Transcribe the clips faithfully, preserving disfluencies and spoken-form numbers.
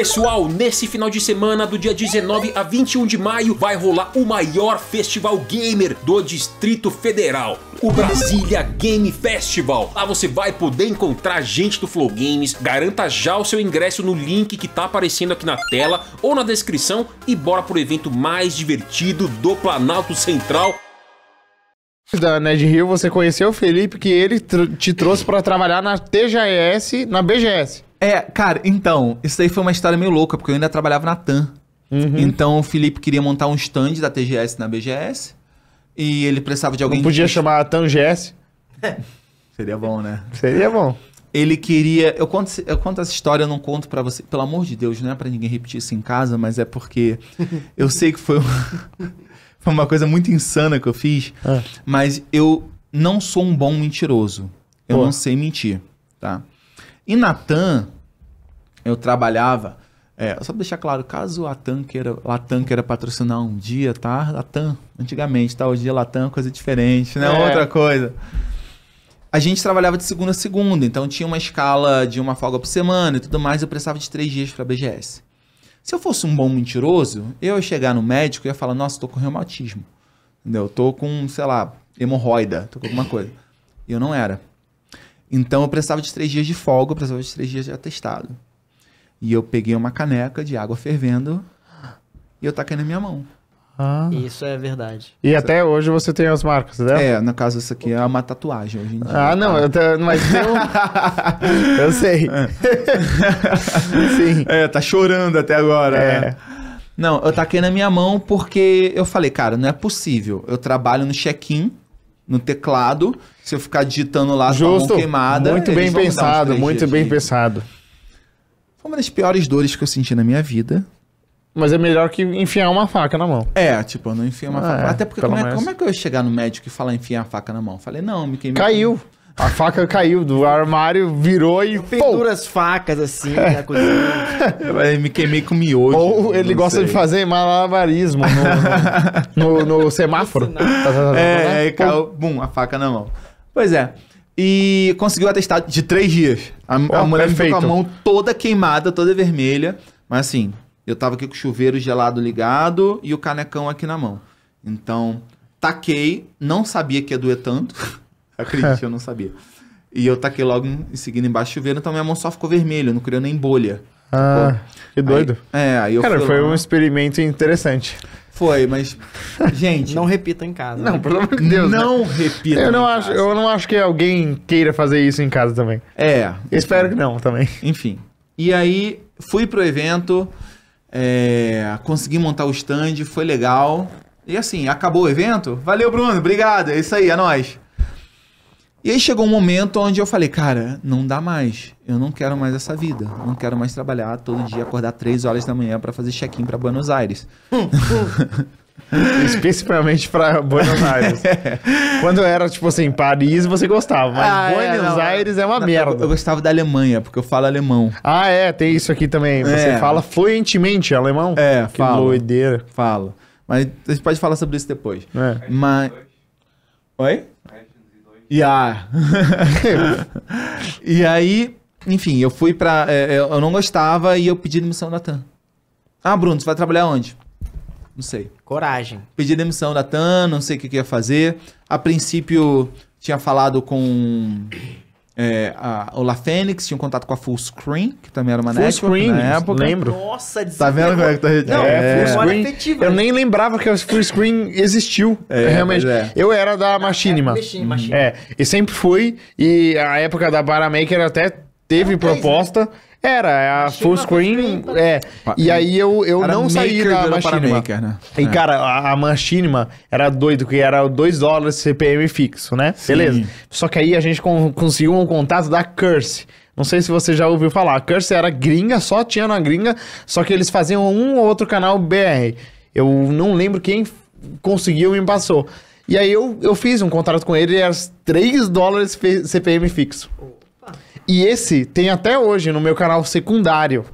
Pessoal, nesse final de semana, do dia dezenove a vinte e um de maio, vai rolar o maior festival gamer do Distrito Federal, o Brasília Game Festival. Lá você vai poder encontrar gente do Flow Games. Garanta já o seu ingresso no link que tá aparecendo aqui na tela ou na descrição e bora pro evento mais divertido do Planalto Central. Da Nerd Rio, você conheceu o Felipe, que ele tr te trouxe pra trabalhar na T J S, na B G S. É, cara, então, isso aí foi uma história meio louca, porque eu ainda trabalhava na TAM. Uhum. Então o Felipe queria montar um stand da T G S na B G S e ele precisava de alguém... Não podia que... chamar a TAMGS? Seria bom, né? Seria bom. Ele queria... Eu conto, eu conto essa história, eu não conto pra você. Pelo amor de Deus, não é pra ninguém repetir isso em casa, mas é porque eu sei que foi... Um... Foi uma coisa muito insana que eu fiz, ah. mas eu não sou um bom mentiroso. Eu Pô. não sei mentir, tá? E na TAM, eu trabalhava... É, só pra deixar claro, caso a TAM queira, Latam queira patrocinar um dia, tá? Latam, antigamente, tá? Hoje em dia Latam é coisa diferente, né? É. Outra coisa. A gente trabalhava de segunda a segunda, então tinha uma escala de uma folga por semana e tudo mais. Eu precisava de três dias pra B G S. Se eu fosse um bom mentiroso, eu ia chegar no médico e ia falar, nossa, tô com reumatismo, entendeu? Eu tô com, sei lá, hemorroida, tô com alguma coisa. E eu não era. Então eu precisava de três dias de folga, eu precisava de três dias de atestado. E eu peguei uma caneca de água fervendo e eu taquei na minha mão. Ah. Isso é verdade. E você... até hoje você tem as marcas, né? É, no caso isso aqui é uma tatuagem hoje em dia. Ah, não, eu tô, mas eu... eu sei. É. Sim. É, tá chorando até agora. É. Né? Não, eu taquei na minha mão porque eu falei, cara, não é possível. Eu trabalho no check-in, no teclado, se eu ficar digitando lá com a mão queimada... Muito bem pensado, muito bem pensado. Foi uma das piores dores que eu senti na minha vida. Mas é melhor que enfiar uma faca na mão. É, tipo, eu não enfio uma ah, faca. É, até porque como é, como é que eu ia chegar no médico e falar enfiar a faca na mão? Falei, não, me queimei. Caiu. A faca caiu do armário, virou e... Pendura as facas assim, é. né, coisa assim. Me queimei com miojo. Ou ele gosta sei. de fazer malabarismo no, no, no, no semáforo. é, é, caiu, bum, a faca na mão. Pois é. E conseguiu atestado de três dias. A, oh, a mulher ficou com a mão toda queimada, toda vermelha. Mas assim... Eu tava aqui com o chuveiro gelado ligado e o canecão aqui na mão. Então, taquei. Não sabia que ia doer tanto. Acredite, eu não sabia. E eu taquei logo em seguida embaixo do chuveiro. Então, minha mão só ficou vermelha. Não criou nem bolha. Ah, ficou... que doido. Aí, é, aí eu Cara, foi lá. um experimento interessante. Foi, mas... Gente... não repita em casa. Não, né? Pelo amor de Deus. Não né? repita eu não em acho, casa. Eu não acho que alguém queira fazer isso em casa também. É. Espero enfim. que não também. Enfim. E aí, fui pro evento... É, consegui montar o stand, foi legal. E assim, acabou o evento. Valeu, Bruno, obrigado, é isso aí, é nóis. E aí chegou um momento onde eu falei, cara, não dá mais. Eu não quero mais essa vida. Não quero mais trabalhar todo dia, acordar três horas da manhã pra fazer check-in pra Buenos Aires. Especificamente pra Buenos Aires. é. Quando era, tipo assim, Paris, você gostava. Mas ah, Buenos é, Aires é uma não, merda. Eu, eu gostava da Alemanha, porque eu falo alemão. Ah, é, tem isso aqui também. Você é. fala fluentemente alemão? É, que falo. Que doideira. Falo. Mas a gente pode falar sobre isso depois. É. Mas... Oi? Yeah. E aí, enfim, eu fui pra... É, eu não gostava e eu pedi demissão da TAM. Ah, Bruno, você vai trabalhar onde? Não sei. Coragem. Pedi demissão da TAM, não sei o que, que ia fazer. A princípio, tinha falado com é, a Olá Fênix, tinha um contato com a Full Screen, que também era uma Full network Screen, na época. Lembro. Nossa, tá vendo como é que tá... Não, é, Full Screen. Efetiva, eu né? nem lembrava que a Full Screen existiu. É, realmente. É. Eu era da Machinima. É, é, e sempre fui. E a época da Baramaker até teve ah, proposta... É Era, a Machinima Full Screen, é. E aí eu, eu não saí da Machinima. Maker, né? E é. cara, a, a Machinima era doido, que era dois dólares C P M fixo, né? Sim. Beleza. Só que aí a gente con conseguiu um contato da Curse. Não sei se você já ouviu falar. A Curse era gringa, só tinha na gringa, só que eles faziam um ou outro canal B R. Eu não lembro quem conseguiu e me passou. E aí eu, eu fiz um contrato com ele, era três dólares C P M fixo. E esse tem até hoje no meu canal secundário.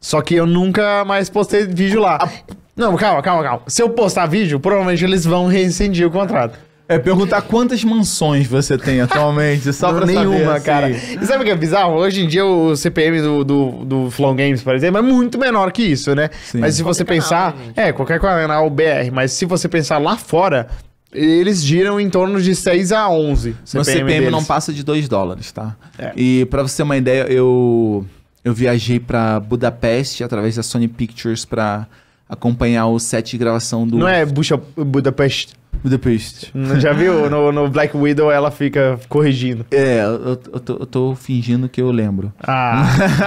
Só que eu nunca mais postei vídeo lá. Não, calma, calma, calma. Se eu postar vídeo, provavelmente eles vão rescindir o contrato. É perguntar quantas mansões você tem atualmente, só pra nenhuma, saber, assim. Cara. E sabe o que é bizarro? Hoje em dia o C P M do, do, do Flow Games, por exemplo, é muito menor que isso, né? Sim. Mas se qualquer você pensar... Canal, né, é, qualquer canal B R, mas se você pensar lá fora, eles giram em torno de seis a onze. O C P M não passa de dois dólares, tá? É. E pra você ter uma ideia, eu, eu viajei pra Budapeste através da Sony Pictures pra acompanhar o set de gravação do... Não é Buxa, Budapeste? Budapeste. Já viu? No, no Black Widow ela fica corrigindo. É, eu, eu, tô, eu tô fingindo que eu lembro. Ah,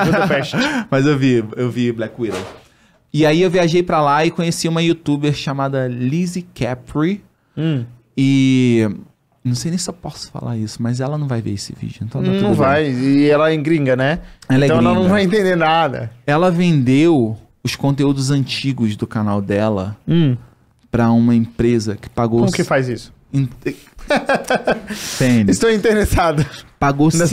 Budapeste. Mas eu vi, eu vi Black Widow. E aí eu viajei pra lá e conheci uma youtuber chamada Lizzie Capri. Hum. E... não sei nem se eu posso falar isso, mas ela não vai ver esse vídeo. Então tá, não vai. Bem. E ela é gringa, né? Ela então é gringa. Ela não vai entender nada. Ela vendeu os conteúdos antigos do canal dela... Hum. Pra uma empresa que pagou... Como que faz isso? In... Estou interessado. Pagou cinco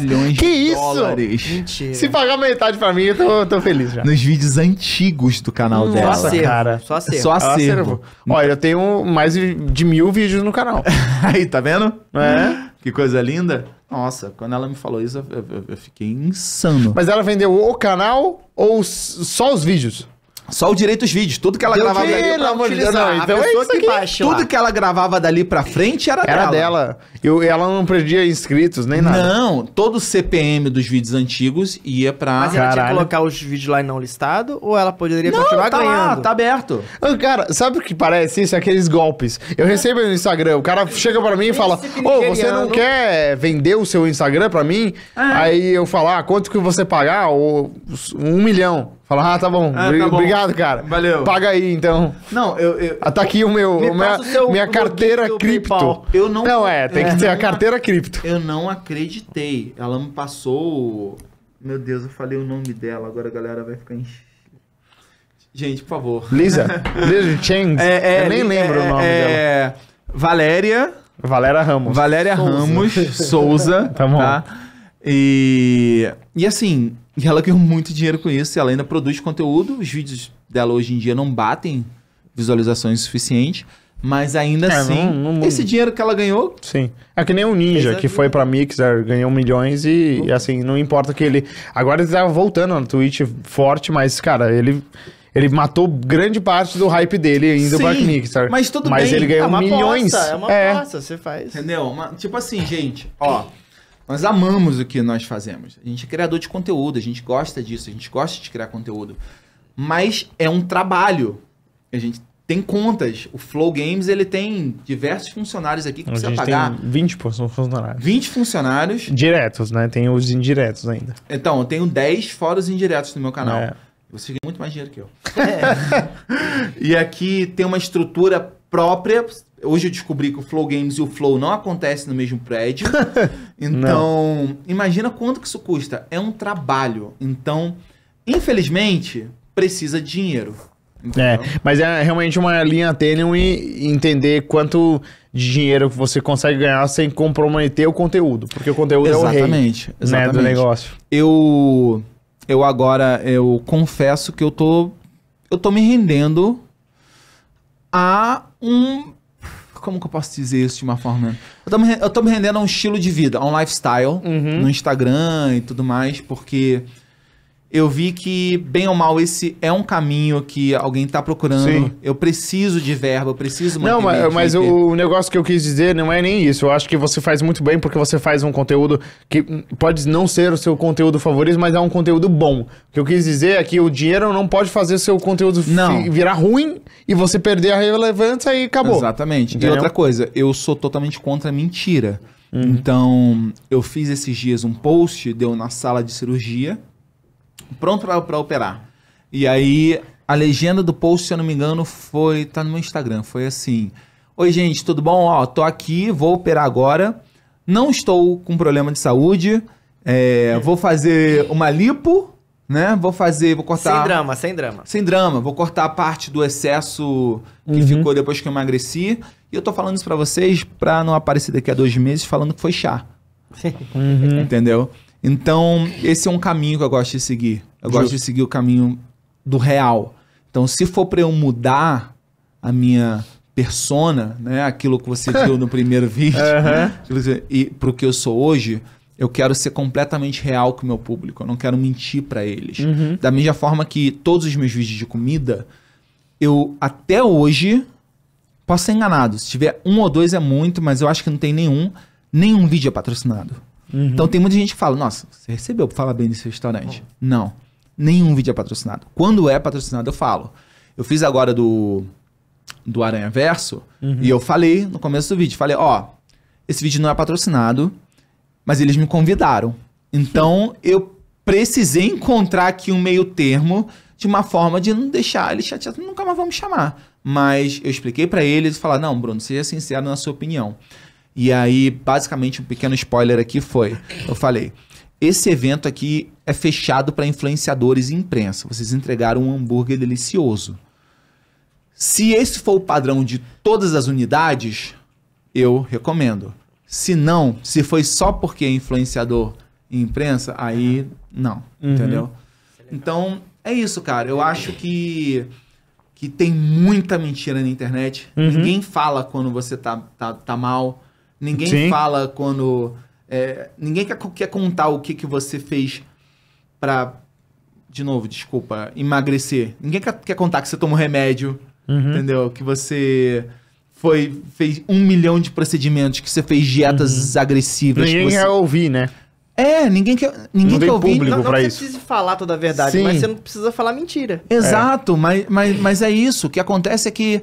milhões que de isso? dólares. Mentira. Se pagar metade pra mim, eu tô, tô feliz já. Nos vídeos antigos do canal hum, dela. Nossa, cara. Só acervo. Só acervo. Olha, eu tenho mais de mil vídeos no canal. Aí, tá vendo? É. Que coisa linda. Nossa, quando ela me falou isso, eu, eu, eu fiquei insano. Mas ela vendeu o canal ou só os vídeos? Só o direito aos vídeos, tudo que ela Deu gravava que, dali pra frente. Então a pessoa é isso que baixou. Tudo lá. que ela gravava dali pra frente era, era dela. dela. Eu, ela não perdia inscritos nem nada. Não, todo o C P M dos vídeos antigos ia pra... Mas ela tinha que colocar os vídeos lá e não listado? Ou ela poderia não, continuar tá ganhando? Lá, tá aberto. Cara, sabe o que parece isso? Aqueles golpes. Eu recebo no Instagram, o cara chega pra mim e fala: ô, oh, você não quer vender o seu Instagram pra mim? Ah. Aí eu falo: ah, quanto que você pagar? Ou um milhão. Fala, ah, tá bom. Ah, tá bom. Obrigado, cara. Valeu. Paga aí, então. Não, eu... eu tá aqui o meu... Me minha, o minha carteira cripto. Eu não... Não, é. Tem é, que ter a carteira cripto. Eu não acreditei. Ela me passou... Meu Deus, eu falei o nome dela. Agora a galera vai ficar... Em... Gente, por favor. Lisa. Lisa Chang. É, é, eu nem é, lembro é, o nome é, dela. Valéria. Valéria Ramos. Valéria Souza. Ramos. Souza. Tá bom. Tá? E... E assim... E ela ganhou muito dinheiro com isso, e ela ainda produz conteúdo. Os vídeos dela hoje em dia não batem visualizações suficientes, mas ainda é, assim, não, não... esse dinheiro que ela ganhou... Sim, é que nem o Ninja, que foi pra Mixer, ganhou milhões e, uhum. e assim, não importa que ele... Agora ele tá voltando no Twitch forte, mas, cara, ele... Ele matou grande parte do hype dele indo pra Mixer. Mas tudo mas bem. Mas ele ganhou é uma milhões. Poça, é uma é. poça, você faz. Entendeu? Uma... Tipo assim, gente, ó... Nós amamos o que nós fazemos. A gente é criador de conteúdo, a gente gosta disso, a gente gosta de criar conteúdo. Mas é um trabalho. A gente tem contas. O Flow Games, ele tem diversos funcionários aqui que precisa pagar. Tem vinte funcionários. vinte funcionários. Diretos, né? Tem os indiretos ainda. Então, eu tenho dez fora os indiretos no meu canal. É. Você ganha muito mais dinheiro que eu. É. E aqui tem uma estrutura própria... Hoje eu descobri que o Flow Games e o Flow não acontecem no mesmo prédio. Então, não. imagina quanto que isso custa. É um trabalho. Então, infelizmente, precisa de dinheiro. É, mas é realmente uma linha tênue entender quanto de dinheiro você consegue ganhar sem comprometer o conteúdo. Porque o conteúdo exatamente, é o rei exatamente. Né, do negócio. Eu, eu agora, eu confesso que eu tô, eu tô me rendendo a um... Como que eu posso dizer isso de uma forma... Eu tô me, eu tô me rendendo a um estilo de vida, a um lifestyle, uhum. no Instagram e tudo mais, porque eu vi que, bem ou mal, esse é um caminho que alguém tá procurando. Sim. Eu preciso de verba, eu preciso... Não, mas, mas o negócio que eu quis dizer não é nem isso. Eu acho que você faz muito bem porque você faz um conteúdo que pode não ser o seu conteúdo favorito, mas é um conteúdo bom. O que eu quis dizer é que o dinheiro não pode fazer o seu conteúdo não. virar ruim... E você perder a relevância e acabou. Exatamente. Entendeu? E outra coisa, eu sou totalmente contra a mentira. Uhum. Então, eu fiz esses dias um post, deu na sala de cirurgia, pronto para operar. E aí, a legenda do post, se eu não me engano, foi... Tá no meu Instagram, foi assim... Oi, gente, tudo bom? Ó, tô aqui, vou operar agora. Não estou com problema de saúde. É, vou fazer uma lipo... Né? Vou fazer, vou cortar... Sem drama, sem drama. Sem drama. Vou cortar a parte do excesso que uhum. ficou depois que eu emagreci. E eu tô falando isso pra vocês pra não aparecer daqui a dois meses falando que foi chá. Uhum. Entendeu? Então, esse é um caminho que eu gosto de seguir. Eu Justo. gosto de seguir o caminho do real. Então, se for pra eu mudar a minha persona, né? Aquilo que você viu no primeiro vídeo, uhum. E pro que eu sou hoje, eu quero ser completamente real com o meu público. Eu não quero mentir para eles. Uhum. Da mesma forma que todos os meus vídeos de comida, eu até hoje posso ser enganado. Se tiver um ou dois é muito, mas eu acho que não tem nenhum. Nenhum vídeo é patrocinado. Uhum. Então tem muita gente que fala, nossa, você recebeu pra falar bem desse restaurante. Bom. Não. Nenhum vídeo é patrocinado. Quando é patrocinado, eu falo. Eu fiz agora do, do Aranhaverso, uhum. E eu falei no começo do vídeo. Falei, ó, esse vídeo não é patrocinado, mas eles me convidaram. Então eu precisei encontrar aqui um meio termo de uma forma de não deixar eles chateados. Nunca mais vão me chamar. Mas eu expliquei pra eles e falaram, não, Bruno, seja sincero na sua opinião. E aí, basicamente, um pequeno spoiler aqui foi... Eu falei, esse evento aqui é fechado para influenciadores e imprensa. Vocês entregaram um hambúrguer delicioso. Se esse for o padrão de todas as unidades, eu recomendo. Se não, se foi só porque é influenciador e imprensa, aí não, uhum. Entendeu? Então, é isso, cara. Eu acho que... que tem muita mentira na internet. Uhum. Ninguém fala quando você tá, tá, tá mal... Ninguém Sim. fala quando... É, ninguém quer, quer contar o que, que você fez pra... De novo, desculpa. Emagrecer. Ninguém quer, quer contar que você tomou remédio. Uhum. Entendeu? Que você foi, fez um milhão de procedimentos. Que você fez dietas uhum. agressivas. Ninguém você... quer ouvir, né? É, ninguém quer, ninguém não quer ouvir. Não, não precisa falar toda a verdade. Sim. Mas você não precisa falar mentira. Exato. É. Mas, mas, mas é isso. O que acontece é que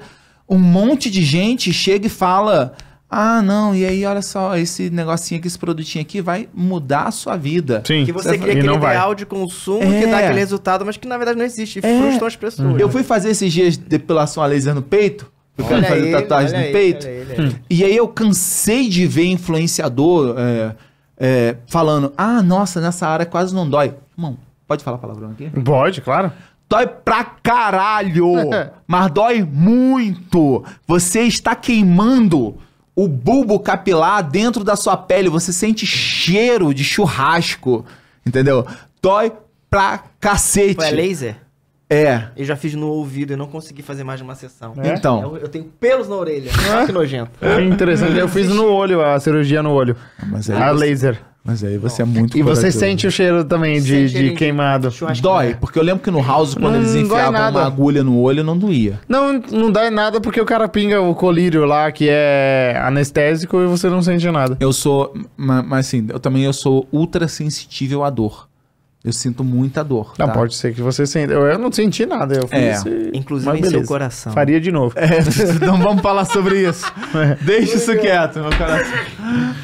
um monte de gente chega e fala... Ah, não, e aí, olha só, esse negocinho aqui, esse produtinho aqui vai mudar a sua vida. Sim. Que você cria aquele ideal de consumo é. que dá aquele resultado, mas que na verdade não existe. É. Frustram as pessoas. Eu fui fazer esses dias depilação a laser no peito, eu quero fazer ele, tatuagem no ele, peito, ele, ele, ele. E aí eu cansei de ver influenciador é, é, falando, ah, nossa, nessa área quase não dói. Irmão, pode falar palavrão aqui? Pode, claro. Dói pra caralho, mas dói muito. Você está queimando... o bulbo capilar dentro da sua pele, você sente cheiro de churrasco, entendeu? Dói pra cacete. Pô, é laser? É. Eu já fiz no ouvido e não consegui fazer mais de uma sessão. É? Então. Eu, eu tenho pelos na orelha. Ah, que nojento. É interessante. Eu fiz no olho, a cirurgia no olho. Mas aí a você, laser. Mas aí você não. é muito E corajoso. Você sente o cheiro também de, de queimado. De dói, porque eu lembro que no House, quando não, eles enfiavam uma agulha no olho, não doía. Não, não dói nada porque o cara pinga o colírio lá, que é anestésico, e você não sente nada. Eu sou... Mas assim, eu também eu sou ultra sensível à dor. Eu sinto muita dor. Não, tá? Pode ser que você sinta. Eu, eu não senti nada. Eu é. fiz esse... Inclusive em seu coração. Faria de novo. É, não vamos falar sobre isso. É. Deixa isso quieto, meu coração.